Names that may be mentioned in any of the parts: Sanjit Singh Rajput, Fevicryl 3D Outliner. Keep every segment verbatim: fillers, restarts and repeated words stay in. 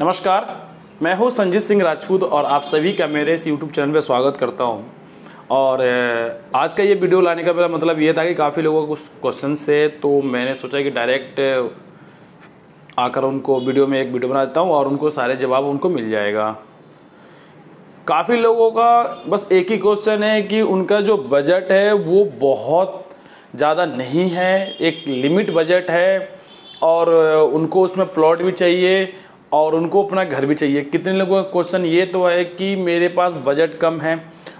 नमस्कार, मैं हूं संजीत सिंह राजपूत और आप सभी का मेरे इस यूट्यूब चैनल पर स्वागत करता हूं। और आज का ये वीडियो लाने का मेरा मतलब ये था कि काफ़ी लोगों को कुछ क्वेश्चंस थे, तो मैंने सोचा कि डायरेक्ट आकर उनको वीडियो में एक वीडियो बना देता हूं और उनको सारे जवाब उनको मिल जाएगा। काफ़ी लोगों का बस एक ही क्वेश्चन है कि उनका जो बजट है वो बहुत ज़्यादा नहीं है, एक लिमिट बजट है और उनको उसमें प्लॉट भी चाहिए और उनको अपना घर भी चाहिए। कितने लोगों का क्वेश्चन ये तो है कि मेरे पास बजट कम है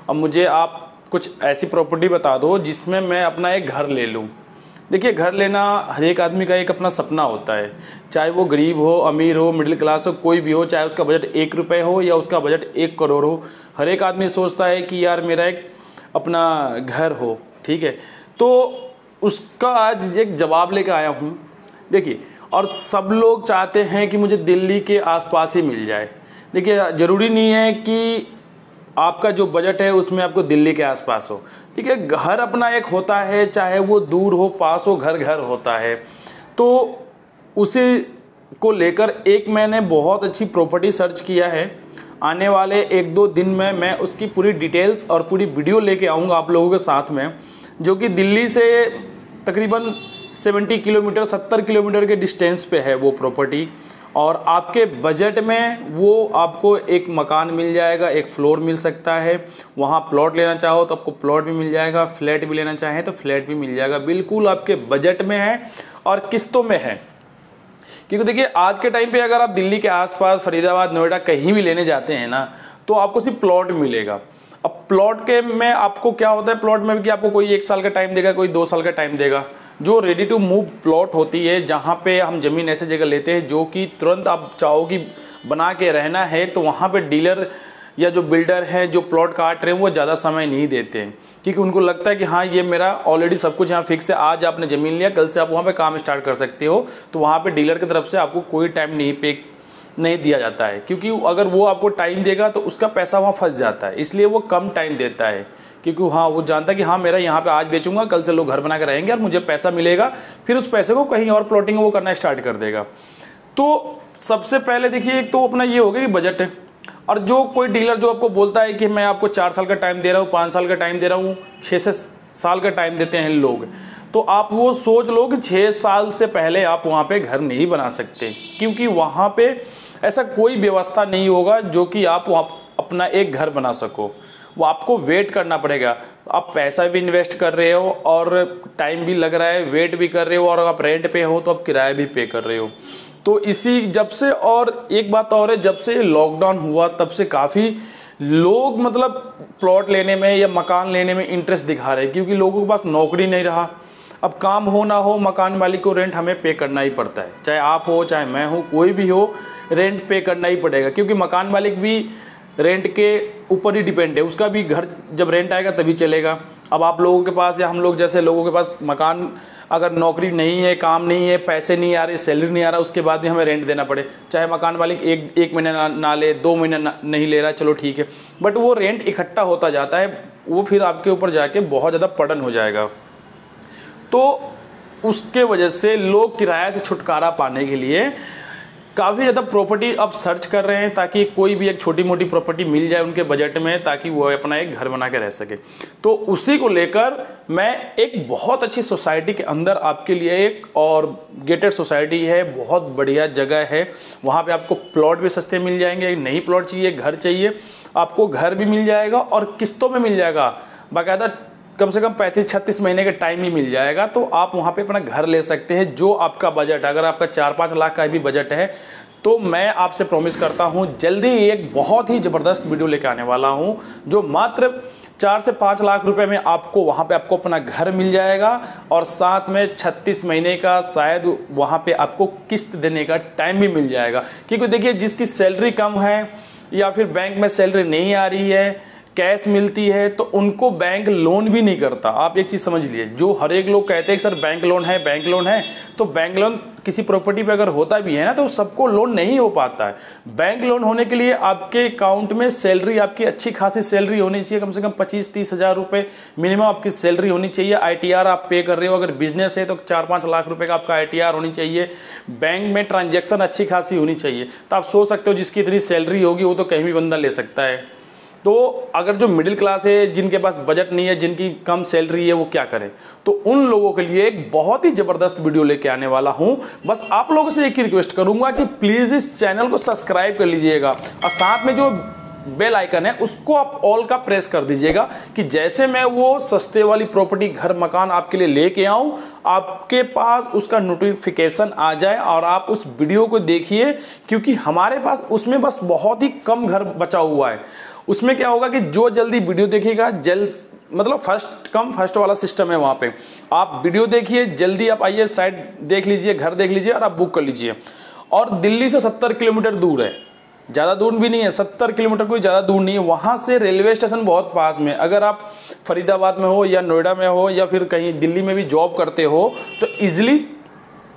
और मुझे आप कुछ ऐसी प्रॉपर्टी बता दो जिसमें मैं अपना एक घर ले लूँ। देखिए, घर लेना हर एक आदमी का एक अपना सपना होता है, चाहे वो गरीब हो, अमीर हो, मिडिल क्लास हो, कोई भी हो, चाहे उसका बजट एक रुपये हो या उसका बजट एक करोड़ हो। हर एक आदमी सोचता है कि यार मेरा एक अपना घर हो। ठीक है, तो उसका आज एक जवाब लेकर आया हूँ। देखिए, और सब लोग चाहते हैं कि मुझे दिल्ली के आसपास ही मिल जाए। देखिए, ज़रूरी नहीं है कि आपका जो बजट है उसमें आपको दिल्ली के आसपास हो। ठीक है, घर अपना एक होता है, चाहे वो दूर हो पास हो, घर घर होता है। तो उसी को लेकर एक मैंने बहुत अच्छी प्रॉपर्टी सर्च किया है। आने वाले एक दो दिन में मैं उसकी पूरी डिटेल्स और पूरी वीडियो लेके आऊँगा आप लोगों के साथ में, जो कि दिल्ली से तकरीबन सत्तर किलोमीटर सत्तर किलोमीटर के डिस्टेंस पे है वो प्रॉपर्टी। और आपके बजट में वो आपको एक मकान मिल जाएगा, एक फ्लोर मिल सकता है। वहाँ प्लॉट लेना चाहो तो आपको प्लॉट भी मिल जाएगा, फ्लैट भी लेना चाहें तो फ्लैट भी मिल जाएगा। बिल्कुल आपके बजट में है और किस्तों में है। क्योंकि देखिए, आज के टाइम पे अगर आप दिल्ली के आसपास फरीदाबाद नोएडा कहीं भी लेने जाते हैं ना, तो आपको सिर्फ प्लॉट मिलेगा। अब प्लॉट के में आपको क्या होता है, प्लॉट में कि आपको कोई एक साल का टाइम देगा, कोई दो साल का टाइम देगा। जो रेडी टू मूव प्लॉट होती है, जहाँ पे हम ज़मीन ऐसे जगह लेते हैं जो कि तुरंत आप चाहो कि बना के रहना है, तो वहाँ पे डीलर या जो बिल्डर हैं, जो प्लॉट काट रहे हैं, वो ज़्यादा समय नहीं देते हैं। क्योंकि उनको लगता है कि हाँ, ये मेरा ऑलरेडी सब कुछ यहाँ फिक्स है, आज आपने ज़मीन लिया, कल से आप वहाँ पर काम स्टार्ट कर सकते हो। तो वहाँ पर डीलर की तरफ से आपको कोई टाइम नहीं पे नहीं दिया जाता है, क्योंकि अगर वो आपको टाइम देगा तो उसका पैसा वहाँ फंस जाता है, इसलिए वो कम टाइम देता है। क्योंकि हाँ, वो जानता है कि हाँ, मेरा यहाँ पे आज बेचूंगा, कल से लोग घर बना के रहेंगे और मुझे पैसा मिलेगा, फिर उस पैसे को कहीं और प्लॉटिंग वो करना स्टार्ट कर देगा। तो सबसे पहले देखिए, एक तो अपना ये हो गया कि बजट है। और जो कोई डीलर जो आपको बोलता है कि मैं आपको चार साल का टाइम दे रहा हूँ, पाँच साल का टाइम दे रहा हूँ, छः से साल का टाइम देते हैं लोग, तो आप वो सोच लो कि छः साल से पहले आप वहाँ पे घर नहीं बना सकते, क्योंकि वहाँ पे ऐसा कोई व्यवस्था नहीं होगा जो कि आप वहाँ अपना एक घर बना सको। वो आपको वेट करना पड़ेगा। आप पैसा भी इन्वेस्ट कर रहे हो और टाइम भी लग रहा है, वेट भी कर रहे हो, और आप रेंट पे हो तो आप किराया भी पे कर रहे हो। तो इसी जब से, और एक बात और है, जब से लॉकडाउन हुआ तब से काफ़ी लोग मतलब प्लॉट लेने में या मकान लेने में इंटरेस्ट दिखा रहे हैं, क्योंकि लोगों के पास नौकरी नहीं रहा। अब काम हो ना हो, मकान मालिक को रेंट हमें पे करना ही पड़ता है, चाहे आप हो चाहे मैं हो, कोई भी हो, रेंट पे करना ही पड़ेगा। क्योंकि मकान मालिक भी रेंट के ऊपर ही डिपेंड है, उसका भी घर जब रेंट आएगा तभी चलेगा। अब आप लोगों के पास या हम लोग जैसे लोगों के पास मकान, अगर नौकरी नहीं है, काम नहीं है, पैसे नहीं आ रहे, सैलरी नहीं आ रहा, उसके बाद भी हमें रेंट देना पड़े, चाहे मकान मालिक एक एक महीना ना, ना ले, दो महीना नहीं ले रहा, चलो ठीक है, बट वो रेंट इकट्ठा होता जाता है, वो फिर आपके ऊपर जाके बहुत ज़्यादा बर्डन हो जाएगा। तो उसके वजह से लोग किराया से छुटकारा पाने के लिए काफ़ी ज़्यादा प्रॉपर्टी अब सर्च कर रहे हैं, ताकि कोई भी एक छोटी मोटी प्रॉपर्टी मिल जाए उनके बजट में, ताकि वो अपना एक घर बना के रह सके। तो उसी को लेकर मैं एक बहुत अच्छी सोसाइटी के अंदर आपके लिए एक और गेटेड सोसाइटी है, बहुत बढ़िया जगह है, वहाँ पे आपको प्लॉट भी सस्ते मिल जाएंगे। नहीं प्लॉट चाहिए, घर चाहिए, आपको घर भी मिल जाएगा और किस्तों में मिल जाएगा, बाकायदा कम से कम पैंतीस छत्तीस महीने का टाइम ही मिल जाएगा। तो आप वहाँ पे अपना घर ले सकते हैं जो आपका बजट, अगर आपका चार पाँच लाख का भी बजट है, तो मैं आपसे प्रॉमिस करता हूँ जल्दी एक बहुत ही ज़बरदस्त वीडियो लेकर आने वाला हूँ, जो मात्र चार से पाँच लाख रुपए में आपको वहाँ पे आपको अपना घर मिल जाएगा, और साथ में छत्तीस महीने का शायद वहाँ पे आपको किस्त देने का टाइम भी मिल जाएगा। क्योंकि देखिए, जिसकी सैलरी कम है या फिर बैंक में सैलरी नहीं आ रही है, कैश मिलती है, तो उनको बैंक लोन भी नहीं करता। आप एक चीज़ समझ लीजिए, जो हर एक लोग कहते हैं कि सर बैंक लोन है बैंक लोन है, तो बैंक लोन किसी प्रॉपर्टी पे अगर होता भी है ना तो सबको लोन नहीं हो पाता है। बैंक लोन होने के लिए आपके अकाउंट में सैलरी, आपकी अच्छी खासी सैलरी होनी चाहिए, कम से कम पच्चीस तीस हज़ार रुपये मिनिमम आपकी सैलरी होनी चाहिए। आईटीआर आप पे कर रहे हो, अगर बिजनेस है तो चार पाँच लाख रुपये का आपका आईटीआर होनी चाहिए। बैंक में ट्रांजेक्शन अच्छी खासी होनी चाहिए। तो आप सोच सकते हो जिसकी इतनी सैलरी होगी वो तो कहीं भी बंदा ले सकता है। तो अगर जो मिडिल क्लास है, जिनके पास बजट नहीं है, जिनकी कम सैलरी है, वो क्या करें? तो उन लोगों के लिए एक बहुत ही ज़बरदस्त वीडियो लेके आने वाला हूं। बस आप लोगों से एक ही रिक्वेस्ट करूंगा कि प्लीज़ इस चैनल को सब्सक्राइब कर लीजिएगा और साथ में जो बेल आइकन है उसको आप ऑल का प्रेस कर दीजिएगा कि जैसे मैं वो सस्ते वाली प्रॉपर्टी, घर, मकान आपके लिए लेके आऊं, आपके पास उसका नोटिफिकेशन आ जाए और आप उस वीडियो को देखिए। क्योंकि हमारे पास उसमें बस बहुत ही कम घर बचा हुआ है। उसमें क्या होगा कि जो जल्दी वीडियो देखिएगा, जल्द मतलब फर्स्ट कम फर्स्ट वाला सिस्टम है। वहाँ पे आप वीडियो देखिए, जल्दी आप आइए, साइट देख लीजिए, घर देख लीजिए और आप बुक कर लीजिए। और दिल्ली से सत्तर किलोमीटर दूर है, ज़्यादा दूर भी नहीं है, सत्तर किलोमीटर कोई ज़्यादा दूर नहीं है। वहाँ से रेलवे स्टेशन बहुत पास में। अगर आप फरीदाबाद में हो या नोएडा में हो या फिर कहीं दिल्ली में भी जॉब करते हो तो ईजिली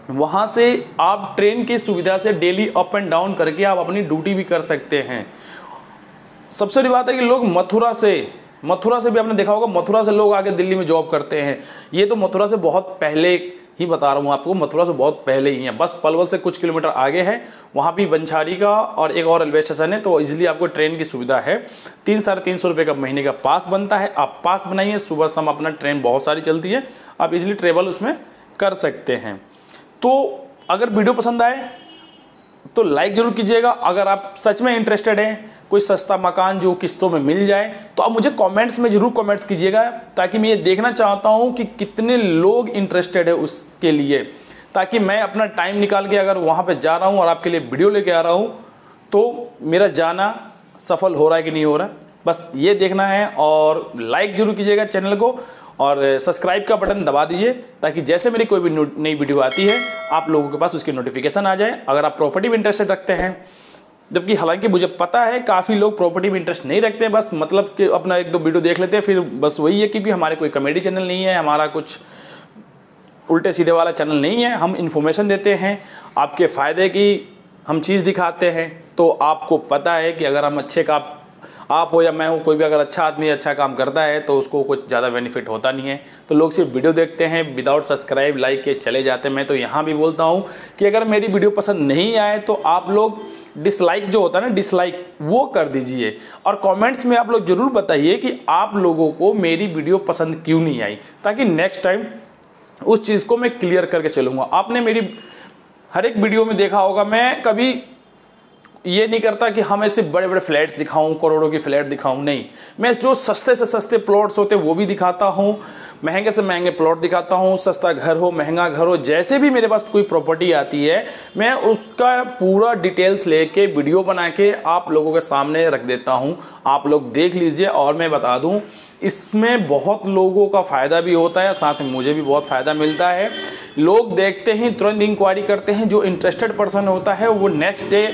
वहाँ से आप ट्रेन की सुविधा से डेली अप एंड डाउन करके आप अपनी ड्यूटी भी कर सकते हैं। सबसे बड़ी बात है कि लोग मथुरा से मथुरा से भी आपने देखा होगा, मथुरा से लोग आके दिल्ली में जॉब करते हैं। ये तो मथुरा से बहुत पहले ही बता रहा हूँ आपको, मथुरा से बहुत पहले ही है, बस पलवल से कुछ किलोमीटर आगे है। वहाँ भी बंछारी का और एक और रेलवे स्टेशन है, तो इजीली आपको ट्रेन की सुविधा है। तीन साढ़े तीन सौ रुपये का महीने का पास बनता है। आप पास बनाइए, सुबह शाम अपना ट्रेन बहुत सारी चलती है, आप इजीली ट्रेवल उसमें कर सकते हैं। तो अगर वीडियो पसंद आए तो लाइक ज़रूर कीजिएगा। अगर आप सच में इंटरेस्टेड हैं कोई सस्ता मकान जो किस्तों में मिल जाए तो आप मुझे कमेंट्स में ज़रूर कमेंट्स कीजिएगा, ताकि मैं ये देखना चाहता हूँ कि कितने लोग इंटरेस्टेड है उसके लिए, ताकि मैं अपना टाइम निकाल के अगर वहाँ पे जा रहा हूँ और आपके लिए वीडियो लेके आ रहा हूँ तो मेरा जाना सफल हो रहा है कि नहीं हो रहा है, बस ये देखना है। और लाइक ज़रूर कीजिएगा चैनल को और सब्सक्राइब का बटन दबा दीजिए, ताकि जैसे मेरी कोई भी नई वीडियो आती है आप लोगों के पास उसकी नोटिफिकेशन आ जाए। अगर आप प्रॉपर्टी में इंटरेस्टेड रखते हैं, जबकि हालांकि मुझे पता है काफ़ी लोग प्रॉपर्टी में इंटरेस्ट नहीं रखते हैं, बस मतलब कि अपना एक दो वीडियो देख लेते हैं फिर बस वही है। क्योंकि हमारे कोई कॉमेडी चैनल नहीं है, हमारा कुछ उल्टे सीधे वाला चैनल नहीं है। हम इन्फॉर्मेशन देते हैं, आपके फ़ायदे की हम चीज़ दिखाते हैं। तो आपको पता है कि अगर हम अच्छे का आप हो या मैं हूँ, कोई भी अगर अच्छा आदमी अच्छा काम करता है तो उसको कुछ ज़्यादा बेनिफिट होता नहीं है। तो लोग सिर्फ वीडियो देखते हैं, विदाउट सब्सक्राइब लाइक के चले जाते हैं। मैं तो यहाँ भी बोलता हूँ कि अगर मेरी वीडियो पसंद नहीं आए तो आप लोग डिसलाइक जो होता है ना, डिसलाइक वो कर दीजिए। और कमेंट्स में आप लोग ज़रूर बताइए कि आप लोगों को मेरी वीडियो पसंद क्यों नहीं आई, ताकि नेक्स्ट टाइम उस चीज़ को मैं क्लियर करके चलूँगा। आपने मेरी हर एक वीडियो में देखा होगा, मैं कभी ये नहीं करता कि हम ऐसे बड़े बड़े फ्लैट्स दिखाऊं, करोड़ों की फ्लैट दिखाऊं, नहीं। मैं जो सस्ते से सस्ते प्लॉट्स होते हैं वो भी दिखाता हूं, महंगे से महंगे प्लॉट दिखाता हूं, सस्ता घर हो महंगा घर हो, जैसे भी मेरे पास कोई प्रॉपर्टी आती है मैं उसका पूरा डिटेल्स लेके वीडियो बना के आप लोगों के सामने रख देता हूँ। आप लोग देख लीजिए। और मैं बता दूँ, इसमें बहुत लोगों का फ़ायदा भी होता है, साथ में मुझे भी बहुत फ़ायदा मिलता है। लोग देखते हैं, तुरंत इंक्वायरी करते हैं। जो इंटरेस्टेड पर्सन होता है वो नेक्स्ट डे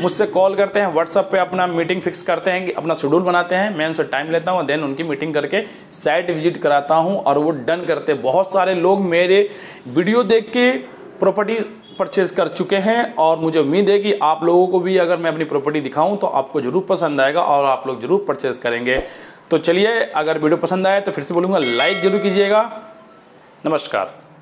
मुझसे कॉल करते हैं, व्हाट्सएप पे अपना मीटिंग फिक्स करते हैं, कि अपना शेड्यूल बनाते हैं। मैं उनसे टाइम लेता हूँ, देन उनकी मीटिंग करके साइट विजिट कराता हूँ और वो डन करते हैं। बहुत सारे लोग मेरे वीडियो देख के प्रॉपर्टी परचेज़ कर चुके हैं और मुझे उम्मीद है कि आप लोगों को भी अगर मैं अपनी प्रॉपर्टी दिखाऊँ तो आपको ज़रूर पसंद आएगा और आप लोग ज़रूर परचेज़ करेंगे। तो चलिए, अगर वीडियो पसंद आए तो फिर से बोलूँगा लाइक ज़रूर कीजिएगा। नमस्कार।